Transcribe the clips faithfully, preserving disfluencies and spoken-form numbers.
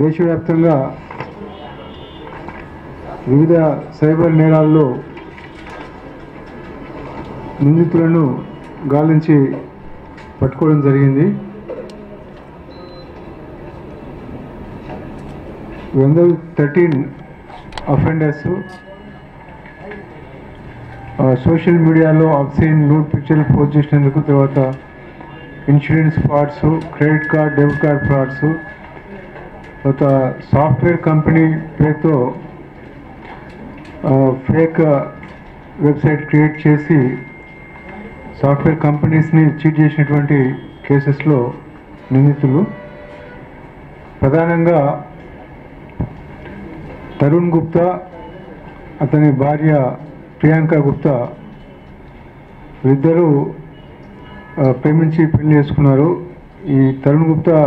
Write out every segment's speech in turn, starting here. దేశవ్యాప్తంగా వివిధ సైబర్ నేరాల్లో నిందితులను గాలించి పట్టుకోవడం జరిగింది. వన్ థర్టీన్ అఫెండర్స్ సోషల్ మీడియాలో ఆబ్సీన్ నూడ్ పిక్చర్లు పోస్ట్ చేసినందుకు, తర్వాత insurance frauds, credit card debit card frauds, తర్వాత సాఫ్ట్వేర్ కంపెనీ పేరుతో ఫేక్ వెబ్సైట్ క్రియేట్ చేసి సాఫ్ట్వేర్ కంపెనీస్ని చీట్ చేసినటువంటి కేసెస్లో నిందితులు ప్రధానంగా తరుణ్ గుప్తా, అతని భార్య ప్రియాంక గుప్తా వీరిద్దరూ ప్రేమించి పెళ్లి చేసుకున్నారు. ఈ తరుణ్ గుప్తా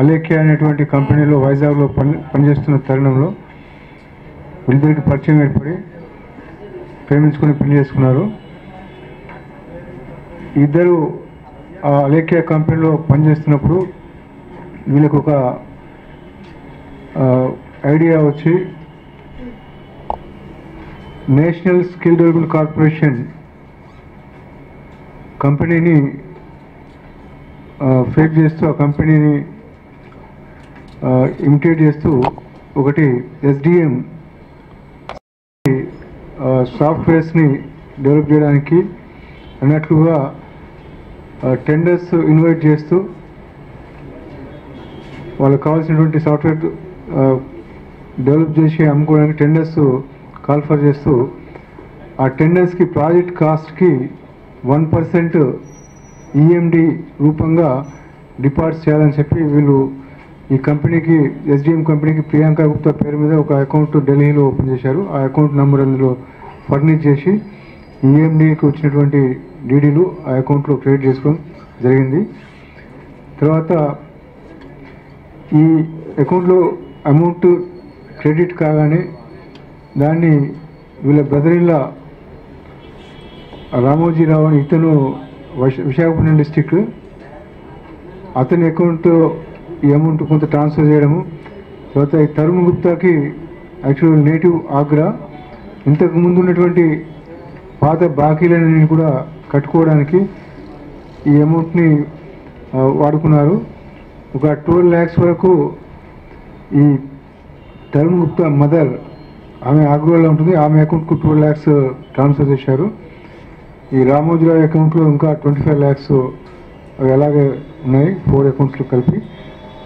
అలేఖ్య అనేటువంటి కంపెనీలో వైజాగ్లో పని పనిచేస్తున్న తరుణంలో వీళ్ళిద్దరికి పరిచయం ఏర్పడి ప్రేమించుకొని పెళ్లి చేసుకున్నారు. ఇద్దరు ఆ అలేఖ్య కంపెనీలో పనిచేస్తున్నప్పుడు వీళ్ళకు ఒక ఐడియా వచ్చి నేషనల్ స్కిల్ డెవలప్మెంట్ కార్పొరేషన్ కంపెనీని ఫేక్ చేస్తూ, ఆ కంపెనీని ఇమిటేట్ చేస్తూ ఒకటి ఎస్డిఎం సాఫ్ట్వేర్స్ని డెవలప్ చేయడానికి అన్నట్లుగా టెండర్స్ ఇన్వైట్ చేస్తూ వాళ్ళకి కావాల్సినటువంటి సాఫ్ట్వేర్ డెవలప్ చేసి అమ్ముకోవడానికి టెండర్స్ కాల్ఫర్ చేస్తూ ఆ టెండర్స్కి ప్రాజెక్ట్ కాస్ట్కి వన్ పర్సెంట్ ఈఎండి రూపంగా డిపార్ట్స్ చేయాలని చెప్పి వీళ్ళు ఈ కంపెనీకి, ఎస్డిఎం కంపెనీకి ప్రియాంక గుప్తా పేరు మీద ఒక అకౌంట్ ఢిల్లీలో ఓపెన్ చేశారు. ఆ అకౌంట్ నెంబర్ అందులో ఫర్నిష్ చేసి ఈఎండికి వచ్చినటువంటి డీడీలు ఆ అకౌంట్లో క్రియేట్ చేసుకోవడం జరిగింది. తర్వాత ఈ అకౌంట్లో అమౌంట్ క్రెడిట్ కాగానే దాన్ని వీళ్ళ brother in law Ramoji Rao అని ఇతను విశాఖపట్నం డిస్టిక్, అతని అకౌంట్ ఈ అమౌంట్ కొంత ట్రాన్స్ఫర్ చేయడము. తర్వాత ఈ తరుణ్ గుప్తాకి యాక్చువల్ నేటివ్ ఆగ్రా, ఇంతకు ముందు ఉన్నటువంటి పాత బాకీలన్నీ కూడా కట్టుకోవడానికి ఈ అమౌంట్ని వాడుకున్నారు. ఒక ట్వెల్వ్ ల్యాక్స్ వరకు ఈ తరుణ్ గుప్తా మదర్, ఆమె ఆగ్రాలో ఉంటుంది, ఆమె అకౌంట్కు ట్వెల్వ్ ల్యాక్స్ ట్రాన్స్ఫర్ చేశారు. ఈ రామోజీరావు అకౌంట్లో ఇంకా ట్వంటీ ఫైవ్ ల్యాక్స్ అలాగే ఉన్నాయి, ఫోర్ అకౌంట్స్లో కలిపి.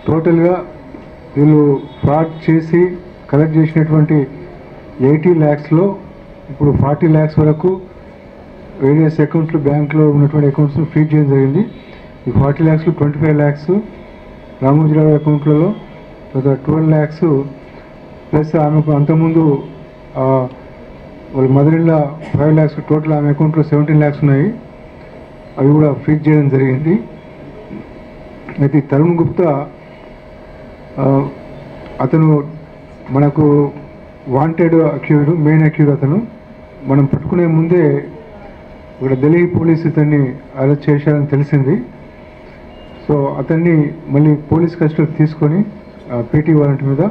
టోటల్గా వీళ్ళు ఫ్రాడ్ చేసి కలెక్ట్ చేసినటువంటి ఎయిటీ ల్యాక్స్లో ఇప్పుడు ఫార్టీ ల్యాక్స్ వరకు వేరియస్ అకౌంట్స్, బ్యాంక్లో ఉన్నటువంటి అకౌంట్స్ ఫ్రీజ్ చేయడం జరిగింది. ఈ ఫార్టీ ల్యాక్స్లో ట్వంటీ ఫైవ్ ల్యాక్స్ రామోజీరావు అకౌంట్లలో, తర్వాత ట్వెల్వ్ ల్యాక్స్ ప్లస్ ఆమెకు అంతకుముందు వాళ్ళ మదరిన్లా ఫైవ్ ల్యాక్స్, టోటల్ ఆమె అకౌంట్లో సెవెంటీన్ ల్యాక్స్ ఉన్నాయి, అవి కూడా ఫ్రీజ్ చేయడం జరిగింది. అయితే తరుణ్ గుప్తా అతను మనకు వాంటెడ్ అక్యూజ్డ్, మెయిన్ అక్యూజ్డ్ అతను. మనం పట్టుకునే ముందే ఇక్కడ ఢిల్లీ పోలీస్ ఇతన్ని అరెస్ట్ చేశారని తెలిసింది. సో అతన్ని మళ్ళీ పోలీస్ కస్టడీకి తీసుకొని పీటీ వారెంట్ మీద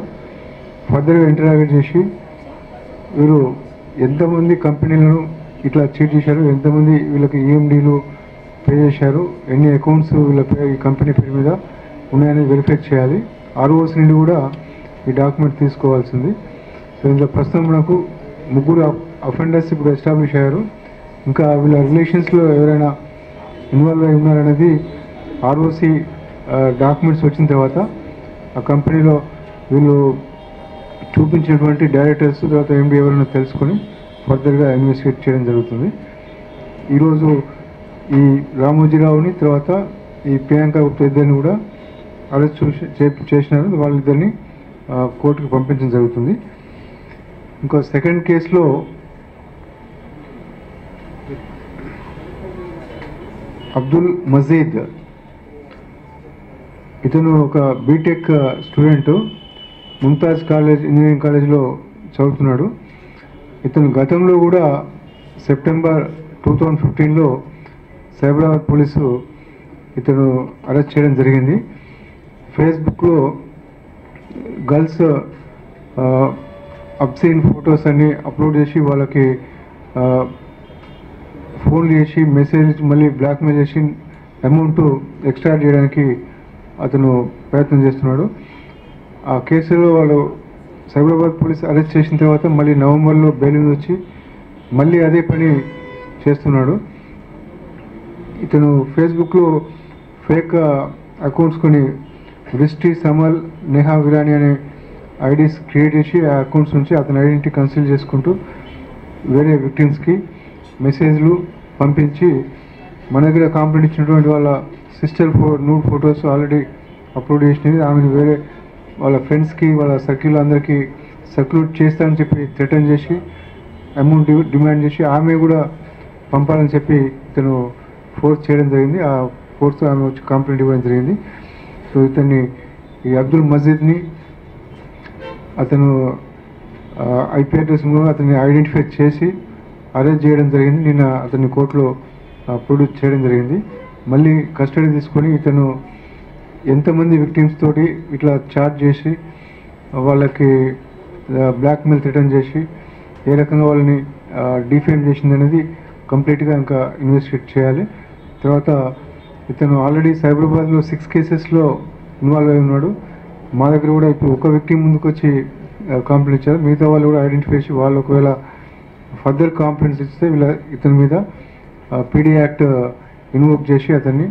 ఫర్దర్గా ఇంటరాగేట్ చేసి వీరు ఎంతమంది కంపెనీలను ఇట్లా చీట్ చేశారు, ఎంతమంది వీళ్ళకి ఈఎండీలు పే చేశారు, ఎన్ని అకౌంట్స్ వీళ్ళ ఈ కంపెనీ పేరు మీద ఉన్నాయని వెరిఫై చేయాలి. ఆర్ఓస్ నుండి కూడా ఈ డాక్యుమెంట్ తీసుకోవాల్సింది. సో ఇందులో ప్రస్తుతం మనకు ముగ్గురు అఫెండర్స్ ఇప్పుడు ఎస్టాబ్లిష్ అయ్యారు. ఇంకా వీళ్ళ రిలేషన్స్లో ఎవరైనా ఇన్వాల్వ్ అయి ఉన్నారనేది ఆర్ఓసి డాక్యుమెంట్స్ వచ్చిన తర్వాత ఆ కంపెనీలో వీళ్ళు చూపించినటువంటి డైరెక్టర్స్, తర్వాత ఎండి ఎవరైనా తెలుసుకొని ఫర్దర్గా ఇన్వెస్టిగేట్ చేయడం జరుగుతుంది. ఈరోజు ఈ రామోజీరావుని, తర్వాత ఈ ప్రియాంక గుప్తా ఇద్దరిని కూడా అరెస్ట్ చేసినారు. వాళ్ళిద్దరిని కోర్టుకు పంపించడం జరుగుతుంది. ఇంకో సెకండ్ కేసులో అబ్దుల్ మజీద్, ఇతను ఒక BTech student, Mumtaz college engineering కాలేజ్లో చదువుతున్నాడు. ఇతను గతంలో కూడా సెప్టెంబర్ టూ థౌజండ్ ఫిఫ్టీన్లో సైబరాబాద్ పోలీసు ఇతను అరెస్ట్ చేయడం జరిగింది. ఫేస్బుక్లో గర్ల్స్ అబ్సెంట్ ఫోటోస్ అన్ని అప్లోడ్ చేసి వాళ్ళకి ఫోన్ చేసి మెసేజ్ మళ్ళీ బ్లాక్మెయిల్ చేసి అమౌంట్ ఎక్స్ట్రాక్ట్ చేయడానికి అతను ప్రయత్నం చేస్తున్నాడు. ఆ కేసులో వాళ్ళు సైబరాబాద్ పోలీస్ అరెస్ట్ చేసిన తర్వాత మళ్ళీ నవంబర్లో బెయిల్ వచ్చి మళ్ళీ అదే పని చేస్తున్నాడు. ఇతను ఫేస్బుక్లో ఫేక్ అకౌంట్స్ కొని దృష్టి సమల్ నేహా విరాని అనే ఐడీస్ క్రియేట్ చేసి ఆ అకౌంట్స్ నుంచి అతని ఐడెంటిటీ కన్సిల్ చేసుకుంటూ వేరే విక్టిమ్స్కి మెసేజ్లు పంపించి మన దగ్గర కాంప్లైంట్ ఇచ్చినటువంటి వాళ్ళ సిస్టర్ ఫో నూడ్ ఫొటోస్ ఆల్రెడీ అప్లోడ్ చేసినవి ఆమెకి వేరే వాళ్ళ ఫ్రెండ్స్కి వాళ్ళ సర్కిల్ అందరికీ సర్క్యులేట్ చేస్తా అని చెప్పి థ్రెటన్ చేసి అమౌంట్ డిమాండ్ చేసి ఆమె కూడా పంపాలని చెప్పి ఇతను ఫోర్స్ చేయడం జరిగింది. ఆ ఫోర్స్ ఆమె వచ్చి కంప్లైంట్ ఇవ్వడం జరిగింది. సో ఇతన్ని ఈ అబ్దుల్ మజీద్ని అతను ఐపీ అడ్రస్ మూలంగా అతన్ని ఐడెంటిఫై చేసి అరెస్ట్ చేయడం జరిగింది. నిన్న అతన్ని కోర్టులో ప్రొడ్యూస్ చేయడం జరిగింది. మళ్ళీ కస్టడీ తీసుకొని ఇతను ఎంతమంది విక్టిమ్స్ తోటి ఇట్లా చార్జ్ చేసి వాళ్ళకి బ్లాక్మెయిల్ రిటర్న్ చేసి ఏ రకంగా వాళ్ళని డిఫేమ్ చేసింది అనేది కంప్లీట్గా ఇంకా ఇన్వెస్టిగేట్ చేయాలి. తర్వాత ఇతను ఆల్రెడీ సైబరాబాద్లో సిక్స్ కేసెస్లో ఇన్వాల్వ్ అయి ఉన్నాడు. మా దగ్గర కూడా ఇప్పుడు ఒక విక్టిమ్ ముందుకు వచ్చి కంప్లైంట్ ఇచ్చారు. మిగతా వాళ్ళు కూడా ఐడెంటిఫై చేసి వాళ్ళు ఒకవేళ ఫర్దర్ కంప్లైంట్స్ ఇస్తే వీళ్ళ ఇతని మీద పీడీ యాక్ట్ ఇన్వోక్ చేసి అతన్ని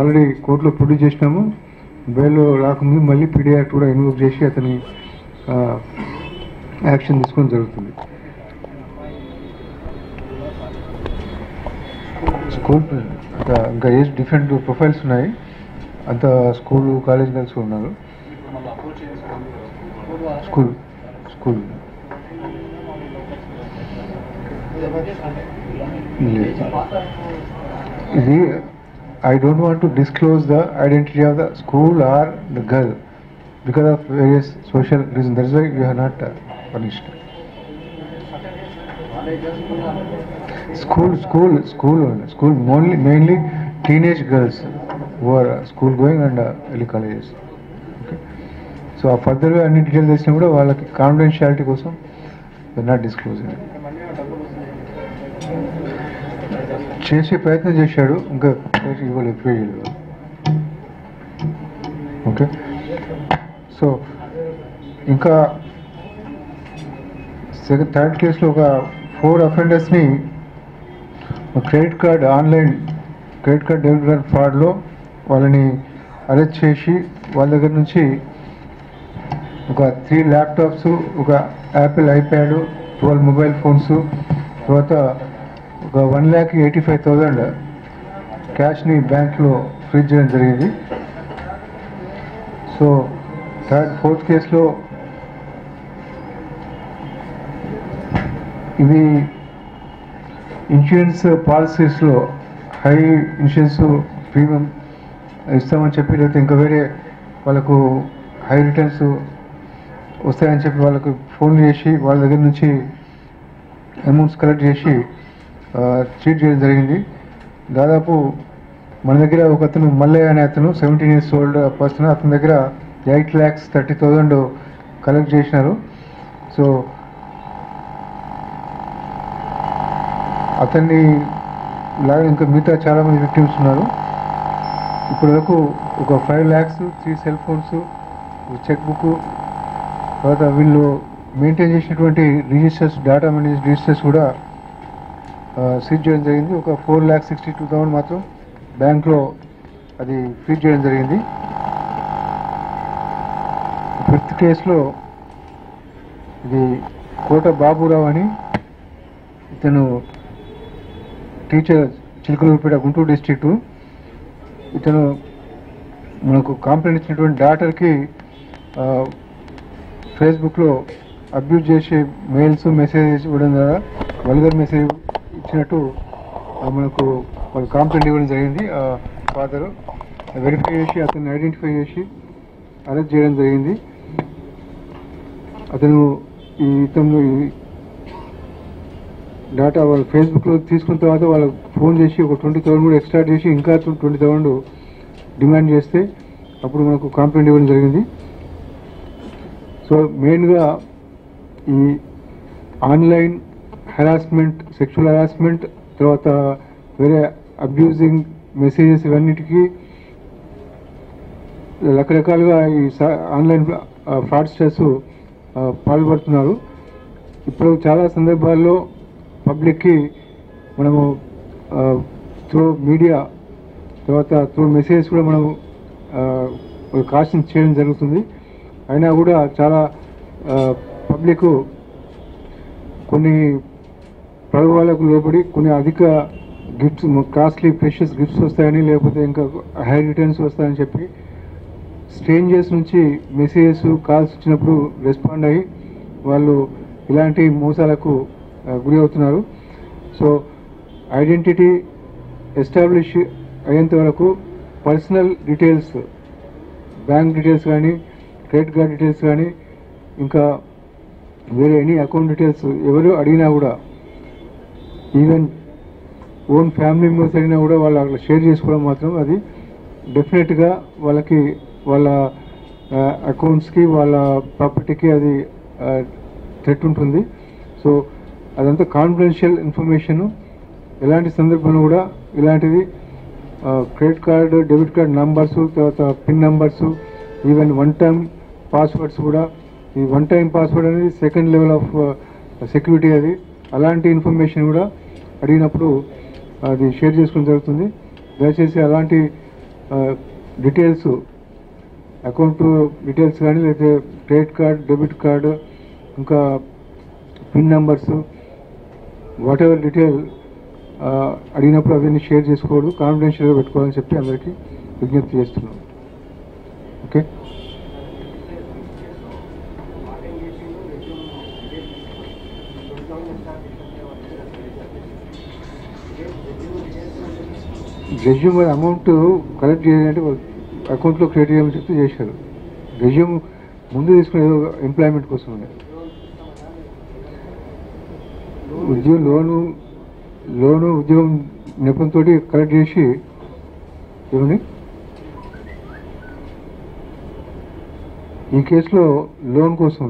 ఆల్రెడీ కోర్టులో ప్రొడ్యూస్ చేసినాము. బెయిల్ రాకముందు మళ్ళీ పీడీ యాక్ట్ కూడా ఇన్వోక్ చేసి అతని యాక్షన్ తీసుకోవడం జరుగుతుంది. స్కూల్ ఇంకా ఏజ్ డిఫరెంట్ ప్రొఫైల్స్ ఉన్నాయి. అంత స్కూల్ కాలేజ్ కలిసి ఉన్నారు. స్కూల్ స్కూల్ ఇది I don't want to disclose the identity of the school or the girl because of various social reasons. That's why we are not uh, punished. School, school, school, school. Mainly, mainly teenage girls who are uh, school going and uh, early colleges. Okay. So uh, further we any details they should have like confidentiality kosam we are not disclosing it. చేసే ప్రయత్నం చేశాడు. ఇంకా ఇవాళ ఎక్కువ okay. So ఇంకా second third కేసులో ఒక four అఫెండర్స్ని credit card online credit card debit card ఫ్రాడ్లో వాళ్ళని అరెస్ట్ చేసి వాళ్ళ దగ్గర నుంచి ఒక త్రీ ల్యాప్టాప్స్ ఒక Apple iPad twelve mobile phones తర్వాత ఒక one lakh eighty five thousand క్యాష్ని బ్యాంక్లో ఫ్రీజ్ చేయడం జరిగింది. సో థర్డ్ ఫోర్త్ కేసులో ఇది ఇన్సూరెన్స్ పాలసీస్లో హై ఇన్సూరెన్స్ ప్రీమియం ఇస్తామని చెప్పి లేకపోతే ఇంకా వేరే వాళ్ళకు హై రిటర్న్స్ వస్తాయని చెప్పి వాళ్ళకు ఫోన్లు చేసి వాళ్ళ దగ్గర నుంచి అమౌంట్స్ కలెక్ట్ చేసి చీట్ చేయడం జరిగింది. దాదాపు మన దగ్గర ఒక అతను మల్లయ్య అనే అతను సెవెంటీన్ ఇయర్స్ ఓల్డ్ పర్సన్ అతని దగ్గర eight lakhs thirty thousand collect చేసినారు. సో అతన్ని లాగా ఇంకా మిగతా చాలామంది విక్టిమ్స్ ఉన్నారు. ఇప్పటి వరకు ఒక five lakhs three cell phones check book తర్వాత వీళ్ళు మెయింటైన్ చేసినటువంటి రిజిస్టర్స్ డేటా మేనేజ్ రిజిస్టర్స్ కూడా సీజ్ చేయడం జరిగింది. ఒక four lakh sixty two thousand మాత్రం బ్యాంక్లో అది ఫ్రీజ్ చేయడం జరిగింది. ఫిఫ్త్ కేసులో ఇది కోట బాబురావు అని ఇతను టీచర్ చిలకలూరుపేట గుంటూరు డిస్ట్రిక్టు ఇతను మనకు కంప్లైంట్ ఇచ్చినటువంటి డాటర్కి ఫేస్బుక్లో అబ్యూజ్ చేసే మెయిల్స్ మెసేజెస్ ఇవ్వడం ద్వారా వల్గర్ మెసేజ్ ఇచ్చినట్టు మనకు వాళ్ళు కాంప్లైంట్ ఇవ్వడం జరిగింది. ఫాదరు వెరిఫై చేసి అతన్ని ఐడెంటిఫై చేసి అరెస్ట్ చేయడం జరిగింది. అతను ఈ ఇతంలో డేటా వాళ్ళు ఫేస్బుక్లో తీసుకున్న తర్వాత వాళ్ళు ఫోన్ చేసి ఒక ట్వంటీ థౌసండ్ కూడా ఎక్స్ట్రాక్ట్ చేసి ఇంకా ట్వంటీ థౌసండ్ డిమాండ్ చేస్తే అప్పుడు మనకు కాంప్లైంట్ ఇవ్వడం జరిగింది. సో మెయిన్గా ఈ ఆన్లైన్ హెరాస్మెంట్, సెక్షువల్ హెరాస్మెంట్, తర్వాత వేరే అబ్యూజింగ్ మెసేజెస్, ఇవన్నిటికీ రకరకాలుగా ఈ ఆన్లైన్ ఫ్రాడ్స్టర్స్ పాల్పడుతున్నారు. ఇప్పుడు చాలా సందర్భాల్లో పబ్లిక్కి మనము త్రూ మీడియా, తర్వాత త్రూ మెసేజ్ కూడా మనం కాషన్ చేయడం జరుగుతుంది. అయినా కూడా చాలా పబ్లిక్ కొన్ని ప్రలోభాలకు లోబడి కొన్ని అధిక గిఫ్ట్స్, కాస్ట్లీ ప్రెషియస్ గిఫ్ట్స్ వస్తాయని, లేకపోతే ఇంకా హై రిటర్న్స్ వస్తాయని చెప్పి స్ట్రేంజర్స్ నుంచి మెసేజెస్, కాల్స్ ఇచ్చినప్పుడు రెస్పాండ్ అయ్యి వాళ్ళు ఇలాంటి మోసాలకు గురి అవుతున్నారు. సో ఐడెంటిటీ ఎస్టాబ్లిష్ అయ్యేంత వరకు పర్సనల్ డీటెయిల్స్, బ్యాంక్ డీటెయిల్స్ కానీ, క్రెడిట్ కార్డ్ డీటెయిల్స్ కానీ, ఇంకా వేరే ఎనీ అకౌంట్ డీటెయిల్స్ ఎవరు అడిగినా కూడా, ఈవెన్ ఓన్ ఫ్యామిలీ మెంబర్స్ అడిగినా కూడా వాళ్ళు అట్లా షేర్ చేసుకోవడం మాత్రం అది డెఫినెట్గా వాళ్ళకి, వాళ్ళ అకౌంట్స్కి, వాళ్ళ ప్రాపర్టీకి అది థ్రెట్ ఉంటుంది. సో అదంతా కాన్ఫిడెన్షియల్ ఇన్ఫర్మేషన్. ఎలాంటి సందర్భంలో కూడా ఇలాంటిది credit card, debit card numbers, తర్వాత pin numbers, even one time passwords కూడా. ఈ వన్ టైం పాస్వర్డ్ అనేది సెకండ్ లెవెల్ ఆఫ్ సెక్యూరిటీ. అది అలాంటి ఇన్ఫర్మేషన్ కూడా అడిగినప్పుడు అది షేర్ చేసుకోవడం జరుగుతుంది. దయచేసి అలాంటి డీటెయిల్స్, అకౌంట్ డీటెయిల్స్ కానీ, లేకపోతే క్రెడిట్ కార్డ్, డెబిట్ కార్డు, ఇంకా pin numbers, whatever detail అడిగినప్పుడు అవన్నీ షేర్ చేసుకోవడం, కాన్ఫిడెన్షియల్గా పెట్టుకోవాలని చెప్పి అందరికీ విజ్ఞప్తి చేస్తున్నాను. ఓకే, రెజ్యూమ్ అమౌంట్ కలెక్ట్ చేయాలంటే అకౌంట్లో క్రియేట్ చేయమని చెప్తే చేశారు. రెజ్యూమ్ ముందు తీసుకునేది ఎంప్లాయ్మెంట్ కోసం అనేది. ఉద్యోగం లోను లోను ఉద్యోగం నెపంతో కలెక్ట్ చేసి ఏమని, ఈ కేసులో లోన్ కోసం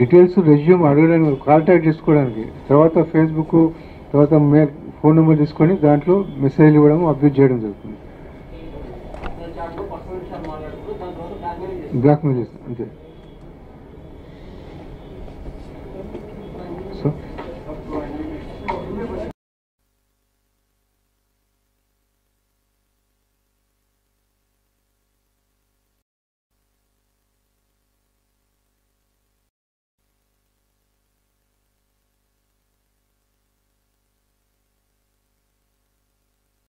డీటెయిల్స్ రెజ్యూమ్ అడగడానికి, కాంటాక్ట్ చేసుకోవడానికి, తర్వాత ఫేస్బుక్, తర్వాత మే ఫోన్ నెంబర్ తీసుకొని దాంట్లో మెసేజ్లు ఇవ్వడం, అప్డేట్ చేయడం జరుగుతుంది. బ్లాక్మెయిల్ చేస్తాం అంతే.